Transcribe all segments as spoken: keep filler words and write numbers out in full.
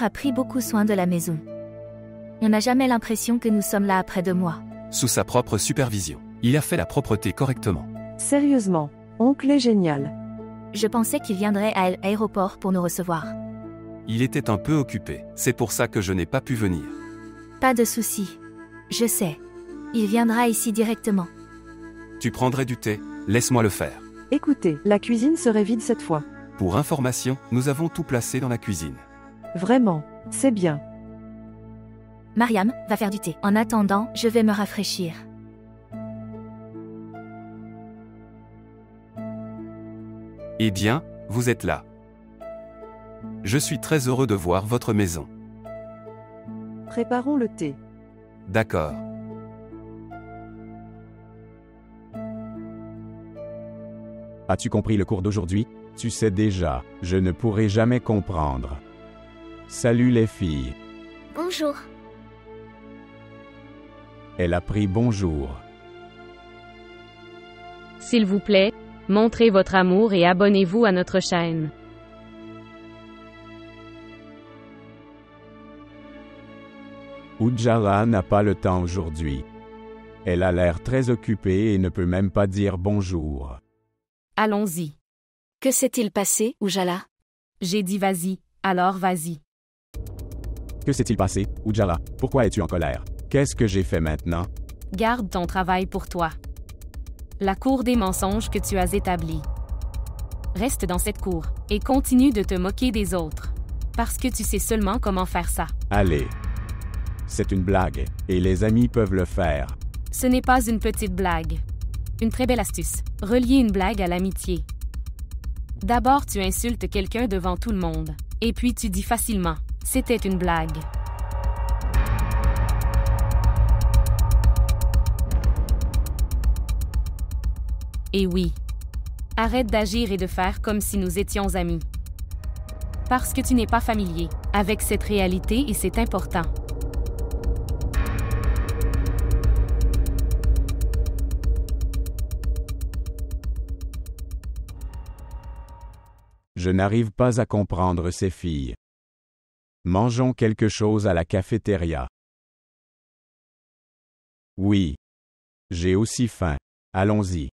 mère a pris beaucoup soin de la maison. On n'a jamais l'impression que nous sommes là après deux mois. Sous sa propre supervision, il a fait la propreté correctement. Sérieusement, oncle est génial. Je pensais qu'il viendrait à l'aéroport pour nous recevoir. Il était un peu occupé, c'est pour ça que je n'ai pas pu venir. Pas de souci. Je sais. Il viendra ici directement. Tu prendrais du thé? Laisse-moi le faire. Écoutez, la cuisine serait vide cette fois. Pour information, nous avons tout placé dans la cuisine. Vraiment, c'est bien. Mariam, va faire du thé. En attendant, je vais me rafraîchir. Eh bien, vous êtes là. Je suis très heureux de voir votre maison. Préparons le thé. D'accord. As-tu compris le cours d'aujourd'hui? Tu sais déjà, je ne pourrai jamais comprendre. Salut les filles. Bonjour. Elle a pris bonjour. S'il vous plaît, montrez votre amour et abonnez-vous à notre chaîne. Ujala n'a pas le temps aujourd'hui. Elle a l'air très occupée et ne peut même pas dire bonjour. Allons-y. Que s'est-il passé, Ujala? J'ai dit vas-y, alors vas-y. Que s'est-il passé, Ujala? Pourquoi es-tu en colère? Qu'est-ce que j'ai fait maintenant? Garde ton travail pour toi. La cour des mensonges que tu as établie. Reste dans cette cour et continue de te moquer des autres. Parce que tu sais seulement comment faire ça. Allez. C'est une blague, et les amis peuvent le faire. Ce n'est pas une petite blague. Une très belle astuce. Relier une blague à l'amitié. D'abord, tu insultes quelqu'un devant tout le monde. Et puis tu dis facilement, c'était une blague. Et oui. Arrête d'agir et de faire comme si nous étions amis. Parce que tu n'es pas familier avec cette réalité et c'est important. Je n'arrive pas à comprendre ces filles. Mangeons quelque chose à la cafétéria. Oui. J'ai aussi faim. Allons-y.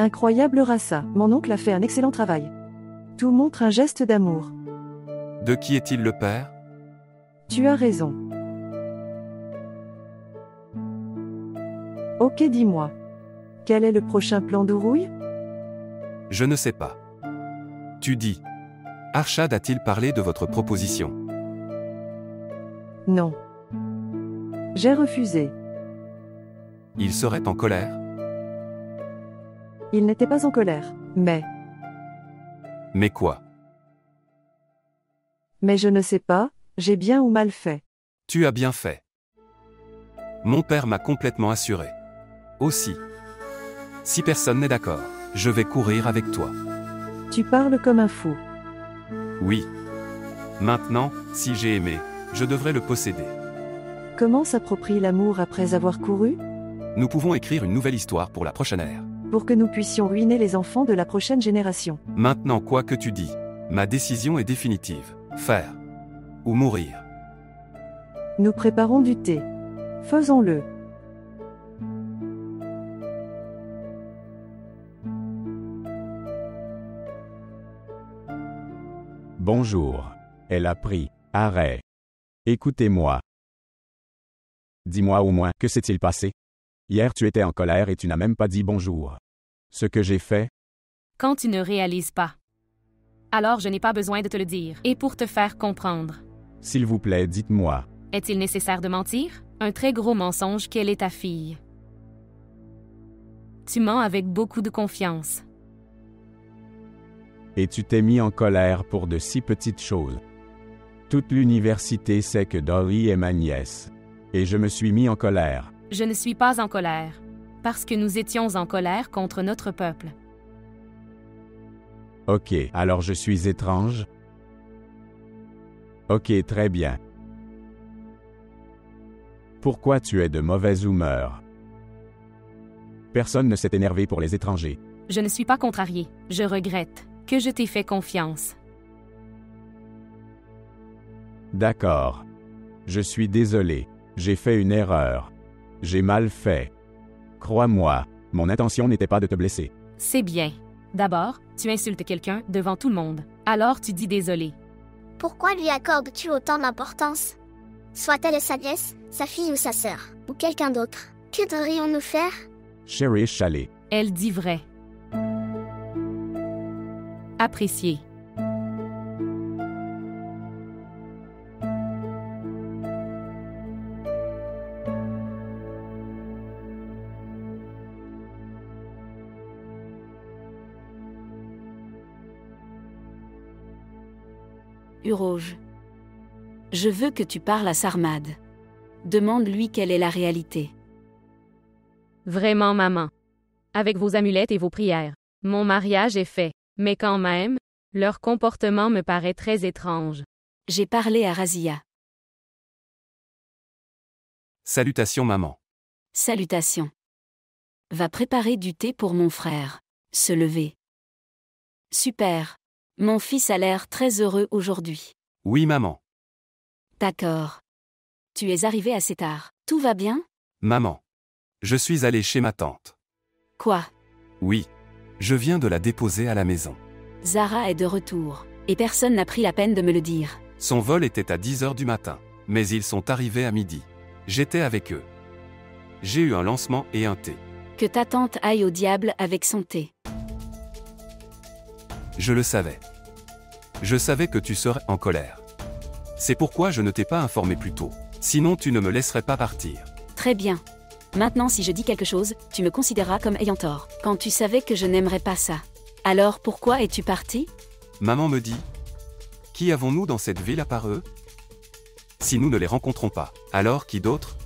Incroyable Rassa, mon oncle a fait un excellent travail. Tout montre un geste d'amour. De qui est-il le père? Tu as raison. Ok, dis-moi. Quel est le prochain plan d'Ourouille? Je ne sais pas. Tu dis. Arshad a-t-il parlé de votre proposition? Non. J'ai refusé. Il serait en colère? Il n'était pas en colère, mais... Mais quoi? Mais je ne sais pas, j'ai bien ou mal fait. Tu as bien fait. Mon père m'a complètement assuré. Aussi. Si personne n'est d'accord. Je vais courir avec toi. Tu parles comme un fou. Oui. Maintenant, si j'ai aimé, je devrais le posséder. Comment s'approprie l'amour après avoir couru? Nous pouvons écrire une nouvelle histoire pour la prochaine ère. Pour que nous puissions ruiner les enfants de la prochaine génération. Maintenant, quoi que tu dis, ma décision est définitive. Faire. Ou mourir. Nous préparons du thé. Faisons-le. Bonjour. Elle a pris. Arrêt. Écoutez-moi. Dis-moi au moins, que s'est-il passé? Hier tu étais en colère et tu n'as même pas dit bonjour. Ce que j'ai fait? Quand tu ne réalises pas. Alors je n'ai pas besoin de te le dire. Et pour te faire comprendre. S'il vous plaît, dites-moi. Est-il nécessaire de mentir? Un très gros mensonge qu'elle est ta fille. Tu mens avec beaucoup de confiance. Et tu t'es mis en colère pour de si petites choses. Toute l'université sait que Dolly est ma nièce. Et je me suis mis en colère. Je ne suis pas en colère. Parce que nous étions en colère contre notre peuple. Ok, alors je suis étrange? Ok, très bien. Pourquoi tu es de mauvaise humeur? Personne ne s'est énervé pour les étrangers. Je ne suis pas contrarié. Je regrette que je t'ai fait confiance. D'accord. Je suis désolé. J'ai fait une erreur. J'ai mal fait. Crois-moi, mon intention n'était pas de te blesser. C'est bien. D'abord, tu insultes quelqu'un devant tout le monde. Alors tu dis désolé. Pourquoi lui accordes-tu autant d'importance? Soit-elle sa nièce, sa fille ou sa sœur, ou quelqu'un d'autre. Que devrions-nous faire? Chérie Chalet. Elle dit vrai. Apprécier. Uroge. Je veux que tu parles à Sarmade. Demande-lui quelle est la réalité. Vraiment, maman. Avec vos amulettes et vos prières. Mon mariage est fait. Mais quand même, leur comportement me paraît très étrange. J'ai parlé à Razia. Salutations, maman. Salutations. Va préparer du thé pour mon frère. Se lever. Super. Mon fils a l'air très heureux aujourd'hui. Oui, maman. D'accord. Tu es arrivé assez tard. Tout va bien? Maman. Je suis allé chez ma tante. Quoi? Oui. Je viens de la déposer à la maison. Zara est de retour. Et personne n'a pris la peine de me le dire. Son vol était à dix heures du matin. Mais ils sont arrivés à midi. J'étais avec eux. J'ai eu un lancement et un thé. Que ta tante aille au diable avec son thé. Je le savais. Je savais que tu serais en colère. C'est pourquoi je ne t'ai pas informé plus tôt. Sinon tu ne me laisserais pas partir. Très bien. Maintenant si je dis quelque chose, tu me considéreras comme ayant tort. Quand tu savais que je n'aimerais pas ça. Alors pourquoi es-tu parti? Maman me dit. Qui avons-nous dans cette ville à part eux? Si nous ne les rencontrons pas, alors qui d'autre?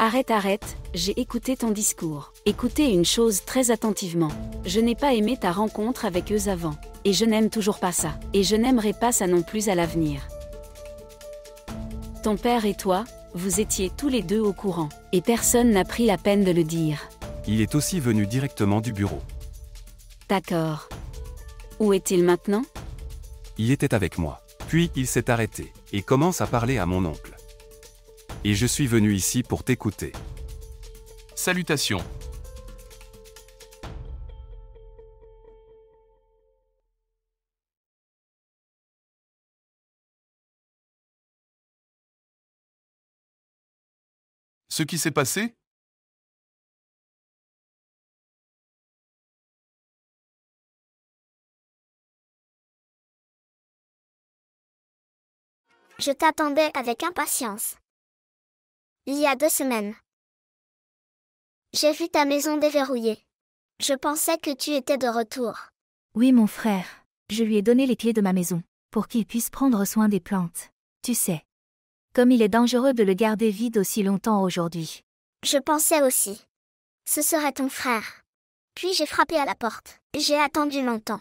Arrête, arrête, j'ai écouté ton discours. Écoutez une chose très attentivement. Je n'ai pas aimé ta rencontre avec eux avant. Et je n'aime toujours pas ça. Et je n'aimerai pas ça non plus à l'avenir. Ton père et toi, vous étiez tous les deux au courant. Et personne n'a pris la peine de le dire. Il est aussi venu directement du bureau. D'accord. Où est-il maintenant? Il était avec moi. Puis il s'est arrêté. Et commence à parler à mon oncle. Et je suis venu ici pour t'écouter. Salutations. Ce qui s'est passé? Je t'attendais avec impatience. Il y a deux semaines. J'ai vu ta maison déverrouillée. Je pensais que tu étais de retour. Oui, mon frère. Je lui ai donné les clés de ma maison, pour qu'il puisse prendre soin des plantes. Tu sais, comme il est dangereux de le garder vide aussi longtemps aujourd'hui. Je pensais aussi. Ce serait ton frère. Puis j'ai frappé à la porte. J'ai attendu longtemps.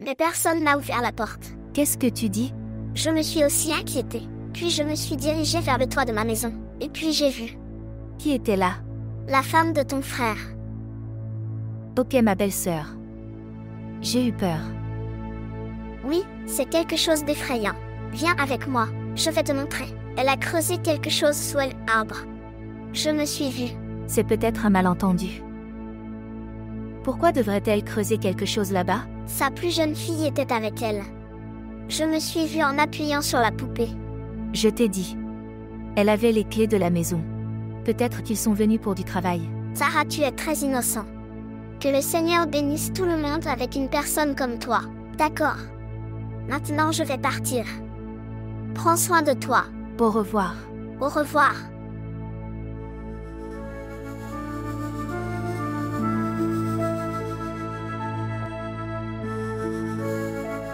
Mais personne n'a ouvert la porte. Qu'est-ce que tu dis? Je me suis aussi inquiétée. Puis je me suis dirigée vers le toit de ma maison. Et puis j'ai vu. Qui était là? La femme de ton frère. Ok, ma belle-sœur. J'ai eu peur. Oui, c'est quelque chose d'effrayant. Viens avec moi, je vais te montrer. Elle a creusé quelque chose sous l'arbre. Je me suis vue. C'est peut-être un malentendu. Pourquoi devrait-elle creuser quelque chose là-bas? Sa plus jeune fille était avec elle. Je me suis vue en appuyant sur la poupée. Je t'ai dit. Elle avait les clés de la maison. Peut-être qu'ils sont venus pour du travail. Sarah, tu es très innocent. Que le Seigneur bénisse tout le monde avec une personne comme toi. D'accord. Maintenant, je vais partir. Prends soin de toi. Au revoir. Au revoir.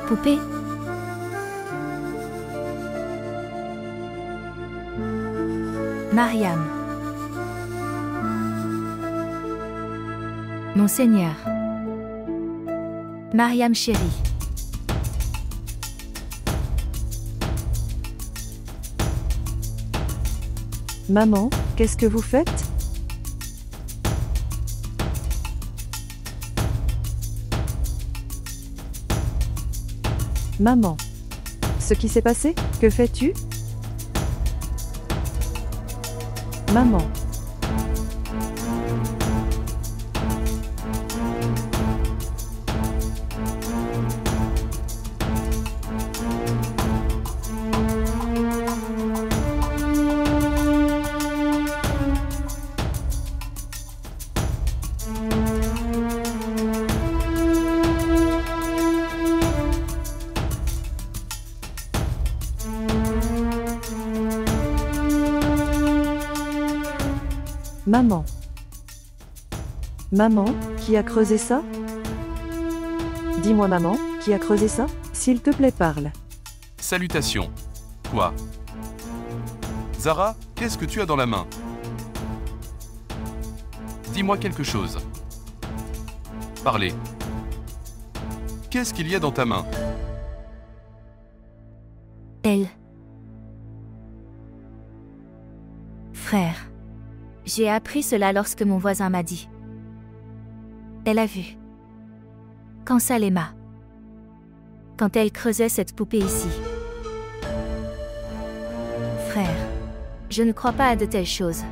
Poupée? Mariam. Mon Seigneur. Mariam chérie. Maman, qu'est-ce que vous faites? Maman. Ce qui s'est passé? Que fais-tu? Maman. Maman. Maman, qui a creusé ça? Dis-moi maman, qui a creusé ça? S'il te plaît parle. Salutations. Quoi? Zara, qu'est-ce que tu as dans la main? Dis-moi quelque chose. Parlez. Qu'est-ce qu'il y a dans ta main? Elle. Frère. J'ai appris cela lorsque mon voisin m'a dit. Elle a vu. Quand ça l'aima. Quand elle creusait cette poupée ici. Frère, je ne crois pas à de telles choses.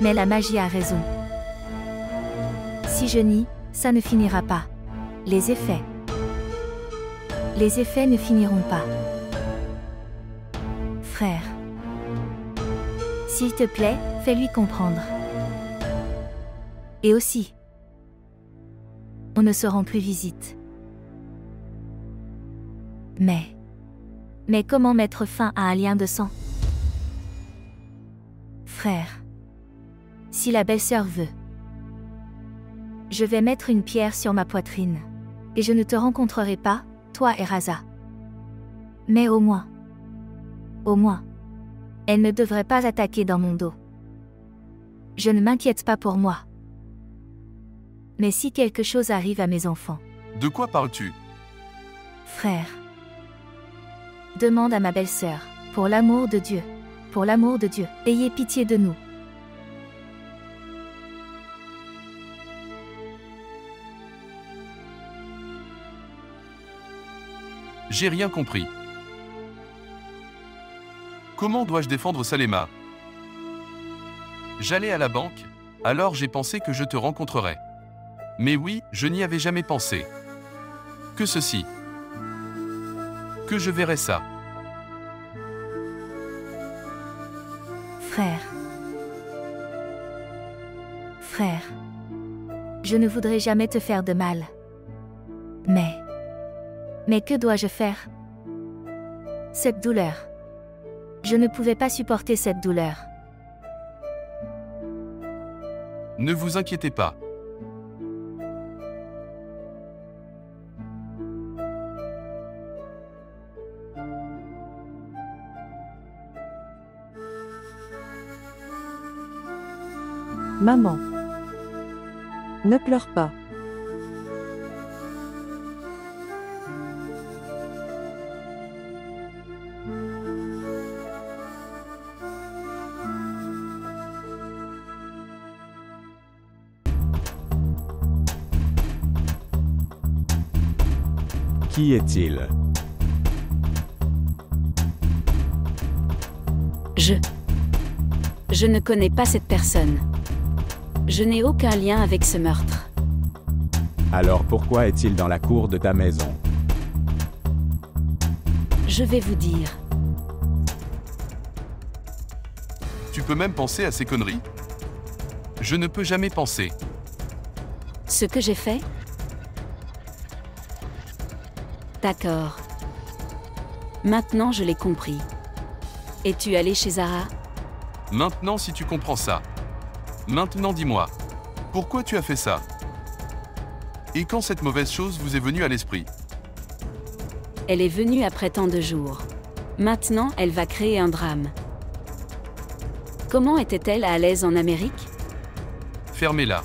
Mais la magie a raison. Si je nie, ça ne finira pas. Les effets. Les effets ne finiront pas. Frère. S'il te plaît, fais-lui comprendre. Et aussi, on ne se rend plus visite. Mais, mais comment mettre fin à un lien de sang? Frère, si la belle-sœur veut, je vais mettre une pierre sur ma poitrine, et je ne te rencontrerai pas, toi et Raza. Mais au moins, au moins, elle ne devrait pas attaquer dans mon dos. Je ne m'inquiète pas pour moi. Mais si quelque chose arrive à mes enfants... De quoi parles-tu? Frère. Demande à ma belle-sœur, pour l'amour de Dieu, pour l'amour de Dieu, ayez pitié de nous. J'ai rien compris. Comment dois-je défendre Salema? J'allais à la banque, alors j'ai pensé que je te rencontrerais. Mais oui, je n'y avais jamais pensé. Que ceci. Que je verrais ça. Frère. Frère. Je ne voudrais jamais te faire de mal. Mais... Mais que dois-je faire? Cette douleur. Je ne pouvais pas supporter cette douleur. Ne vous inquiétez pas. Maman, ne pleure pas. Qui est-il? Je... Je ne connais pas cette personne. Je n'ai aucun lien avec ce meurtre. Alors pourquoi est-il dans la cour de ta maison? Je vais vous dire. Tu peux même penser à ces conneries. Je ne peux jamais penser. Ce que j'ai fait? D'accord. Maintenant, je l'ai compris. Es-tu allé chez Zara? Maintenant, si tu comprends ça. Maintenant, dis-moi. Pourquoi tu as fait ça? Et quand cette mauvaise chose vous est venue à l'esprit? Elle est venue après tant de jours. Maintenant, elle va créer un drame. Comment était-elle à l'aise en Amérique? Fermez-la.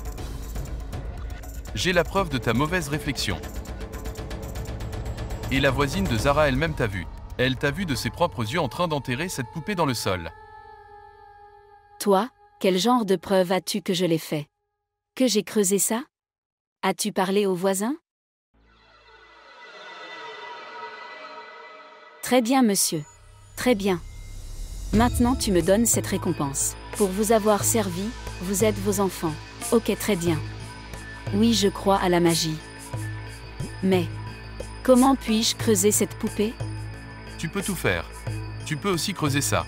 J'ai la preuve de ta mauvaise réflexion. Et la voisine de Zara elle-même t'a vu. Elle t'a vu de ses propres yeux en train d'enterrer cette poupée dans le sol. Toi, quel genre de preuve as-tu que je l'ai fait? Que j'ai creusé ça? As-tu parlé aux voisins? Très bien, monsieur. Très bien. Maintenant, tu me donnes cette récompense. Pour vous avoir servi, vous êtes vos enfants. Ok, très bien. Oui, je crois à la magie. Mais, comment puis-je creuser cette poupée? Tu peux tout faire. Tu peux aussi creuser ça.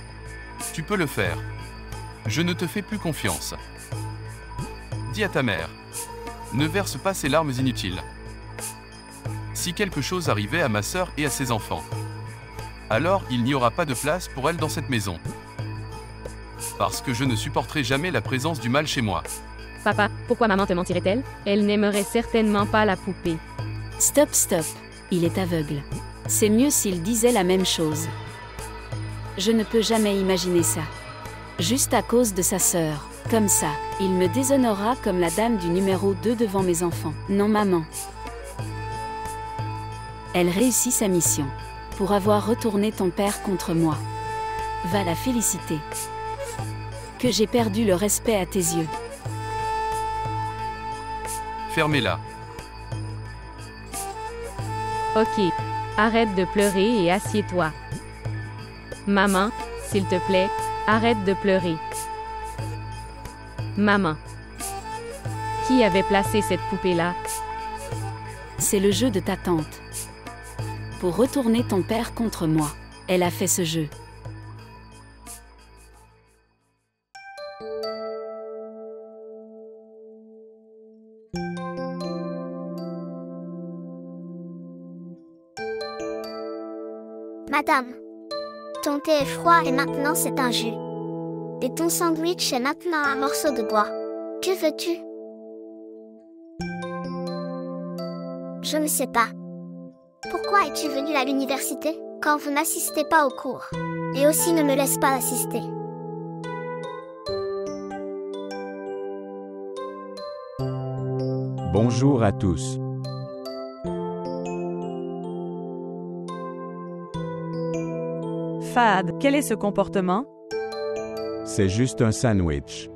Tu peux le faire. Je ne te fais plus confiance. Dis à ta mère. Ne verse pas ces larmes inutiles. Si quelque chose arrivait à ma sœur et à ses enfants, alors il n'y aura pas de place pour elle dans cette maison. Parce que je ne supporterai jamais la présence du mal chez moi. Papa, pourquoi maman te mentirait-elle? Elle n'aimerait certainement pas la poupée. Stop, stop. Il est aveugle. C'est mieux s'il disait la même chose. Je ne peux jamais imaginer ça. Juste à cause de sa sœur. Comme ça, il me déshonora comme la dame du numéro deux devant mes enfants. Non, maman. Elle réussit sa mission. Pour avoir retourné ton père contre moi. Va la féliciter. Que j'ai perdu le respect à tes yeux. Fermez-la. Ok. Arrête de pleurer et assieds-toi. Maman, s'il te plaît, arrête de pleurer. Maman. Qui avait placé cette poupée-là? C'est le jeu de ta tante. Pour retourner ton père contre moi. Elle a fait ce jeu. Madame, ton thé est froid et maintenant c'est un jus. Et ton sandwich est maintenant un morceau de bois. Que veux-tu? Je ne sais pas. Pourquoi es-tu venu à l'université quand vous n'assistez pas aux cours? Et aussi ne me laisse pas assister. Bonjour à tous. Fahad, quel est ce comportement? C'est juste un sandwich.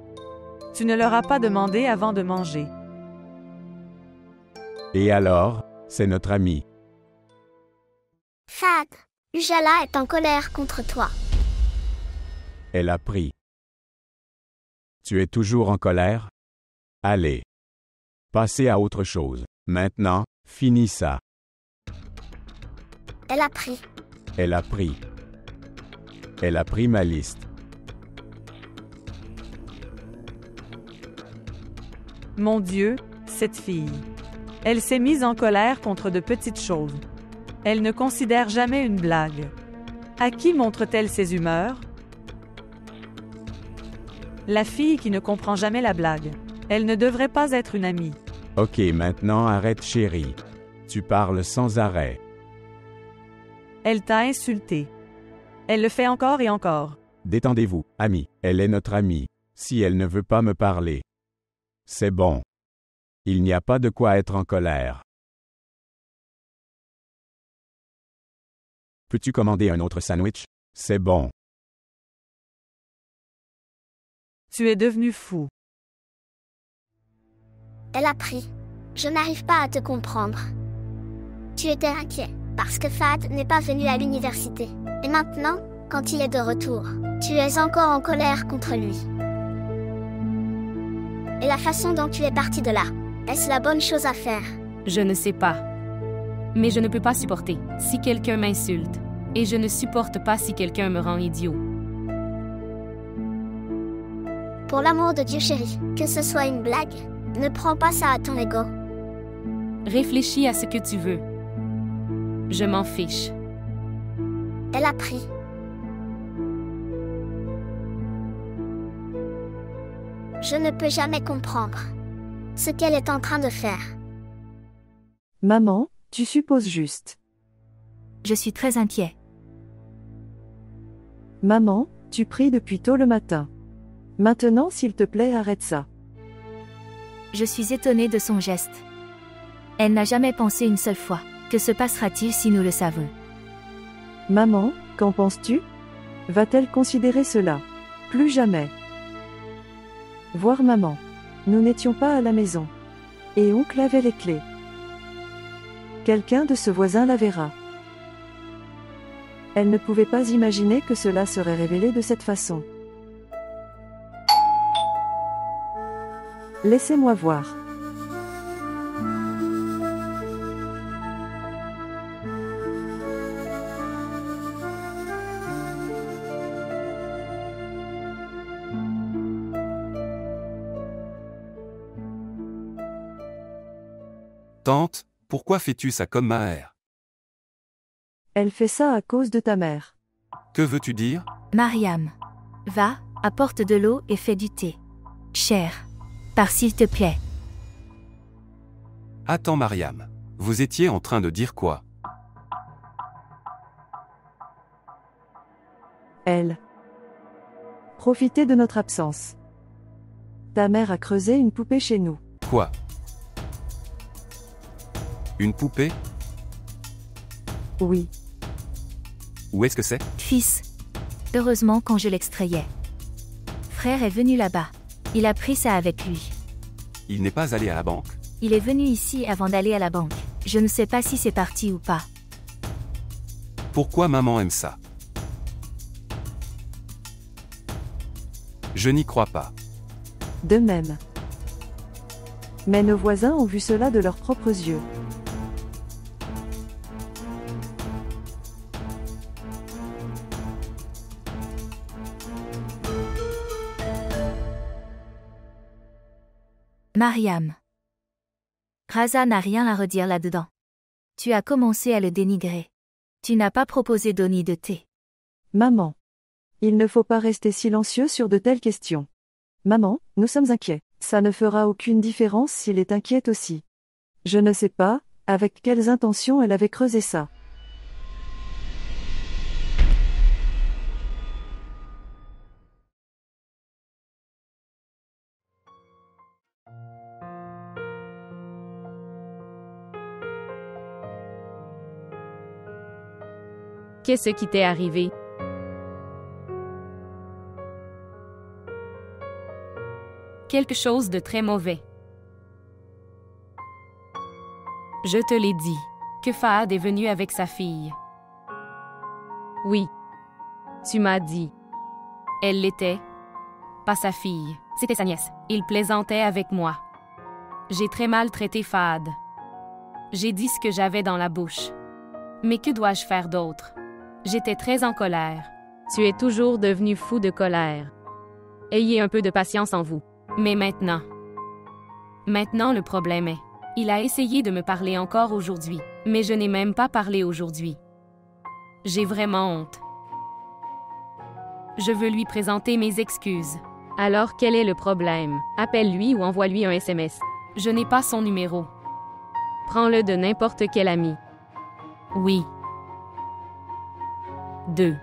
Tu ne leur as pas demandé avant de manger. Et alors, c'est notre ami. Fahad, Ujala est en colère contre toi. Elle a pris. Tu es toujours en colère? Allez. Passez à autre chose. Maintenant, finis ça. Elle a pris. Elle a pris. Elle a pris ma liste. Mon Dieu, cette fille. Elle s'est mise en colère contre de petites choses. Elle ne considère jamais une blague. À qui montre-t-elle ses humeurs? La fille qui ne comprend jamais la blague. Elle ne devrait pas être une amie. Ok, maintenant arrête, chérie. Tu parles sans arrêt. Elle t'a insulté. Elle le fait encore et encore. Détendez-vous, amie. Elle est notre amie. Si elle ne veut pas me parler, c'est bon. Il n'y a pas de quoi être en colère. Peux-tu commander un autre sandwich? C'est bon. Tu es devenu fou. Elle a pris. Je n'arrive pas à te comprendre. Tu étais inquiet parce que Fahad n'est pas venu à l'université. Et maintenant, quand il est de retour, tu es encore en colère contre lui. Et la façon dont tu es parti de là, est-ce la bonne chose à faire? Je ne sais pas. Mais je ne peux pas supporter si quelqu'un m'insulte. Et je ne supporte pas si quelqu'un me rend idiot. Pour l'amour de Dieu, chérie, que ce soit une blague, ne prends pas ça à ton ego. Réfléchis à ce que tu veux. Je m'en fiche. Elle a pris. Je ne peux jamais comprendre ce qu'elle est en train de faire. Maman, tu supposes juste. Je suis très inquiet. Maman, tu pries depuis tôt le matin. Maintenant, s'il te plaît, arrête ça. Je suis étonnée de son geste. Elle n'a jamais pensé une seule fois. Que se passera-t-il si nous le savons? Maman, qu'en penses-tu? Va-t-elle considérer cela? Plus jamais. Voir maman. Nous n'étions pas à la maison. Et oncle avait les clés. Quelqu'un de ce voisin la verra. Elle ne pouvait pas imaginer que cela serait révélé de cette façon. Laissez-moi voir. Tante, pourquoi fais-tu ça comme ma mère? Elle fait ça à cause de ta mère. Que veux-tu dire? Mariam, va, apporte de l'eau et fais du thé. Cher, pars s'il te plaît. Attends Mariam, vous étiez en train de dire quoi? Elle. Profitez de notre absence. Ta mère a creusé une poupée chez nous. Quoi? Une poupée? Oui. Où est-ce que c'est? Fils. Heureusement quand je l'extrayais. Frère est venu là-bas. Il a pris ça avec lui. Il n'est pas allé à la banque? Il est venu ici avant d'aller à la banque. Je ne sais pas si c'est parti ou pas. Pourquoi maman aime ça? Je n'y crois pas. De même. Mais nos voisins ont vu cela de leurs propres yeux. Mariam. Raza n'a rien à redire là-dedans. Tu as commencé à le dénigrer. Tu n'as pas proposé d'eau ni de thé. Maman. Il ne faut pas rester silencieux sur de telles questions. Maman, nous sommes inquiets. Ça ne fera aucune différence s'il est inquiet aussi. Je ne sais pas, avec quelles intentions elle avait creusé ça. Qu'est-ce qui t'est arrivé? Quelque chose de très mauvais. Je te l'ai dit, que Fahad est venu avec sa fille. Oui. Tu m'as dit. Elle l'était. Pas sa fille, c'était sa nièce. Il plaisantait avec moi. J'ai très mal traité Fahad. J'ai dit ce que j'avais dans la bouche. Mais que dois-je faire d'autre? J'étais très en colère. Tu es toujours devenu fou de colère. Ayez un peu de patience en vous. Mais maintenant... Maintenant, le problème est... Il a essayé de me parler encore aujourd'hui, mais je n'ai même pas parlé aujourd'hui. J'ai vraiment honte. Je veux lui présenter mes excuses. Alors, quel est le problème? Appelle-lui ou envoie-lui un S M S. Je n'ai pas son numéro. Prends-le de n'importe quel ami. Oui. Deux.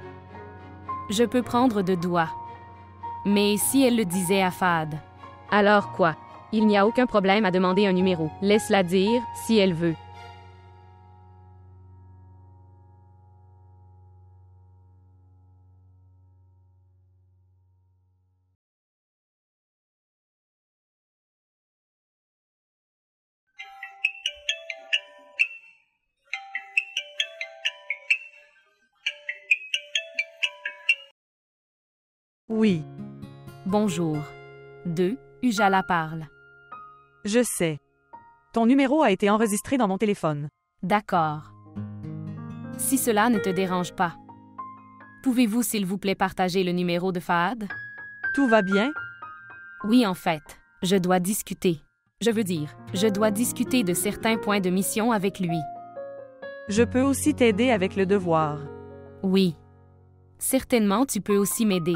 Je peux prendre deux doigts. Mais si elle le disait à Fahad? Alors quoi? Il n'y a aucun problème à demander un numéro. Laisse-la dire, si elle veut. Oui. Bonjour. deux. Ujala parle. Je sais. Ton numéro a été enregistré dans mon téléphone. D'accord. Si cela ne te dérange pas, pouvez-vous s'il vous plaît partager le numéro de Fahad? Tout va bien? Oui, en fait. Je dois discuter. Je veux dire, je dois discuter de certains points de mission avec lui. Je peux aussi t'aider avec le devoir. Oui. Certainement, tu peux aussi m'aider.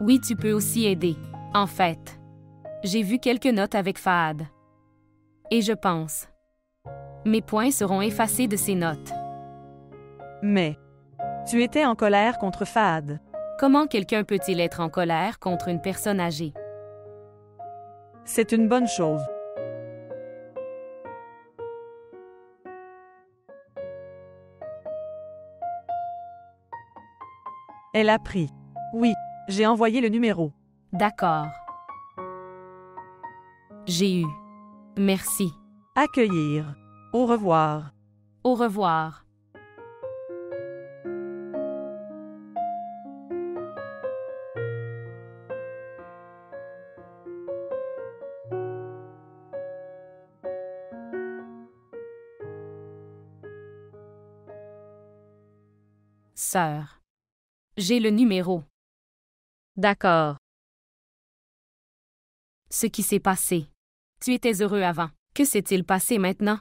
Oui, tu peux aussi aider. En fait, j'ai vu quelques notes avec Fahad. Et je pense. Mes points seront effacés de ces notes. Mais, tu étais en colère contre Fahad. Comment quelqu'un peut-il être en colère contre une personne âgée? C'est une bonne chose. Elle a pris. Oui, j'ai envoyé le numéro. D'accord. J'ai eu. Merci. Accueillir. Au revoir. Au revoir. sœur. J'ai le numéro. D'accord. Ce qui s'est passé. Tu étais heureux avant. Que s'est-il passé maintenant?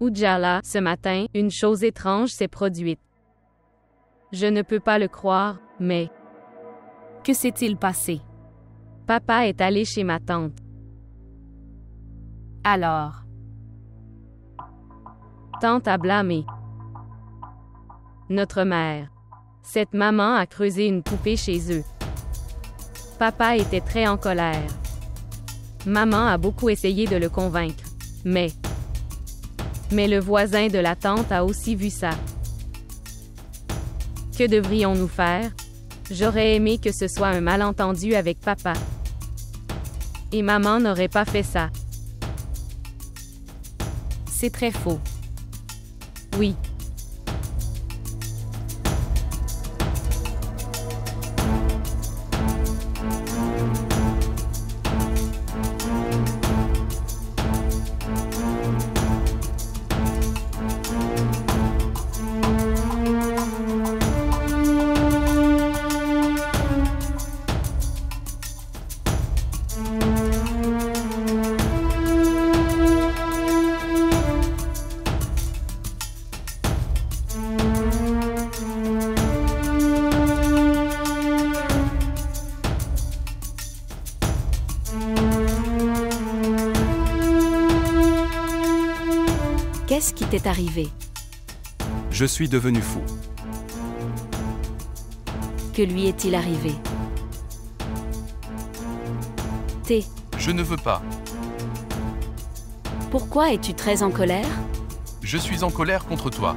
Ujala, ce matin, une chose étrange s'est produite. Je ne peux pas le croire, mais... Que s'est-il passé? Papa est allé chez ma tante. Alors? Tante a blâmé notre mère. Cette maman a creusé une poupée chez eux. Papa était très en colère. Maman a beaucoup essayé de le convaincre, mais... Mais le voisin de la tante a aussi vu ça. Que devrions-nous faire? J'aurais aimé que ce soit un malentendu avec papa. Et maman n'aurait pas fait ça. C'est très faux. Oui. Qu'est-ce qui t'est arrivé? Je suis devenu fou. Que lui est-il arrivé? T. Je ne veux pas. Pourquoi es-tu très en colère? Je suis en colère contre toi.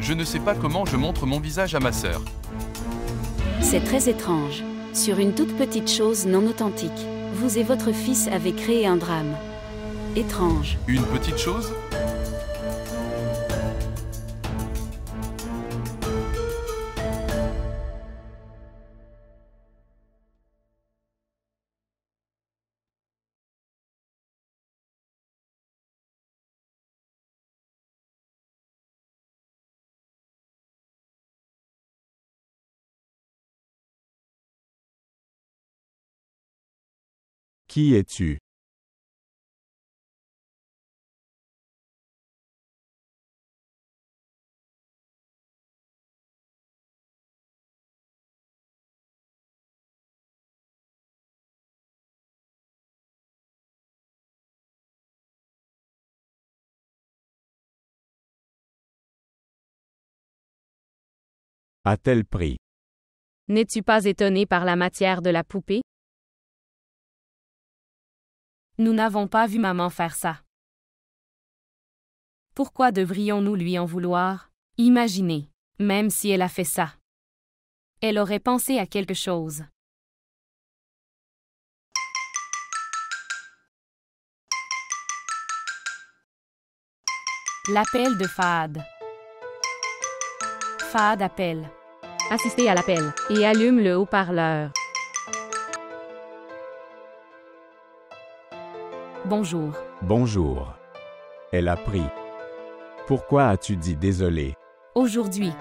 Je ne sais pas comment je montre mon visage à ma sœur. C'est très étrange. Sur une toute petite chose non authentique, vous et votre fils avez créé un drame. Étrange. Une petite chose? Qui es-tu? À tel prix. N'es-tu pas étonné par la matière de la poupée? Nous n'avons pas vu maman faire ça. Pourquoi devrions-nous lui en vouloir? Imaginez, même si elle a fait ça. Elle aurait pensé à quelque chose. L'appel de Fahad. Fahad appelle. Assistez à l'appel et allume le haut-parleur. Bonjour. Bonjour. Elle a pris. Pourquoi as-tu dit désolé? Aujourd'hui.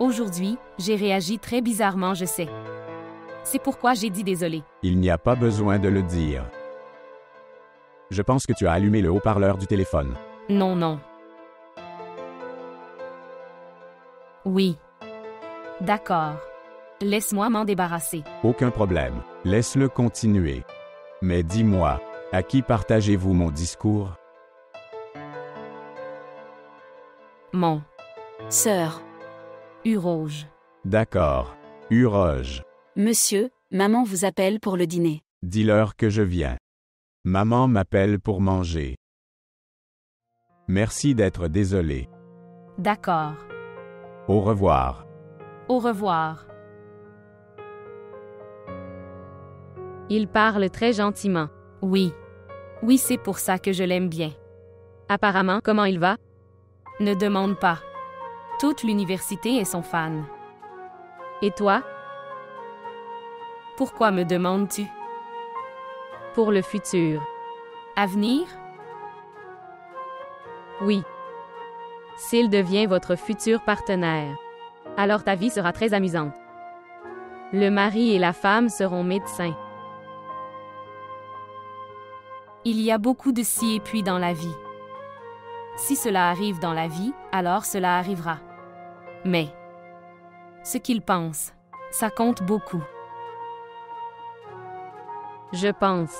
Aujourd'hui, j'ai réagi très bizarrement, je sais. C'est pourquoi j'ai dit désolé. Il n'y a pas besoin de le dire. Je pense que tu as allumé le haut-parleur du téléphone. Non, non. Oui. D'accord. Laisse-moi m'en débarrasser. Aucun problème. Laisse-le continuer. Mais dis-moi, à qui partagez-vous mon discours? Mon. Sœur. Uroge. D'accord. Uroge. Monsieur, maman vous appelle pour le dîner. Dis-leur que je viens. Maman m'appelle pour manger. Merci d'être désolé. D'accord. Au revoir. Au revoir. Il parle très gentiment. Oui. Oui, c'est pour ça que je l'aime bien. Apparemment, comment il va? Ne demande pas. Toute l'université est son fan. Et toi? Pourquoi me demandes-tu? Pour le futur. Avenir? Oui. s'il devient votre futur partenaire. Alors ta vie sera très amusante. Le mari et la femme seront médecins. Il y a beaucoup de si et puis dans la vie. Si cela arrive dans la vie, alors cela arrivera. Mais ce qu'il pense, ça compte beaucoup. Je pense.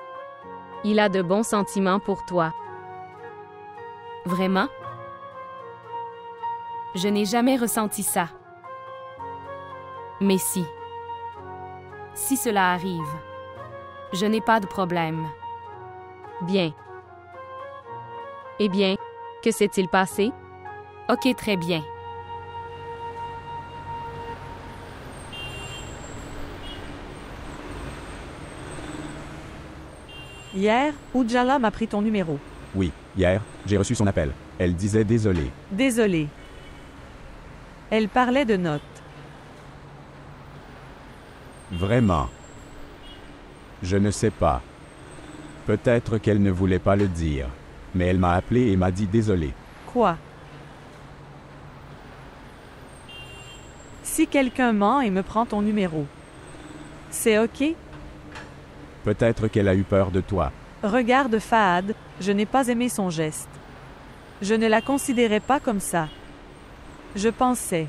Il a de bons sentiments pour toi. Vraiment? Je n'ai jamais ressenti ça. Mais si. Si cela arrive, je n'ai pas de problème. Bien. Eh bien, que s'est-il passé? Ok, très bien. Hier, Ujala m'a pris ton numéro. Oui, hier, j'ai reçu son appel. Elle disait désolé. Désolé. Elle parlait de notes. Vraiment. Je ne sais pas. Peut-être qu'elle ne voulait pas le dire, mais elle m'a appelé et m'a dit désolé. Quoi? Si quelqu'un ment et me prend ton numéro, c'est OK? Peut-être qu'elle a eu peur de toi. Regarde Fahad, je n'ai pas aimé son geste. Je ne la considérais pas comme ça. Je pensais.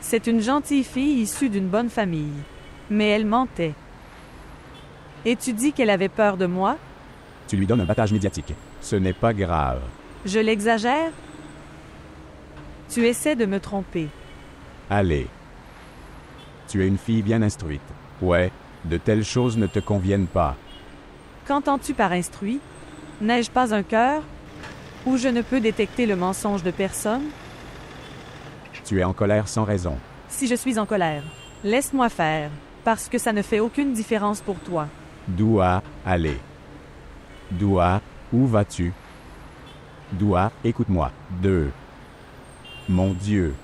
C'est une gentille fille issue d'une bonne famille. Mais elle mentait. Et tu dis qu'elle avait peur de moi? Tu lui donnes un battage médiatique. Ce n'est pas grave. Je l'exagère? Tu essaies de me tromper. Allez. Tu es une fille bien instruite. Ouais. De telles choses ne te conviennent pas. Qu'entends-tu par instruit? N'ai-je pas un cœur? Où je ne peux détecter le mensonge de personne? Tu es en colère sans raison. Si je suis en colère, laisse-moi faire, parce que ça ne fait aucune différence pour toi. Doua, allez. Doua, où vas-tu? Doua, écoute-moi. Deux. Mon Dieu.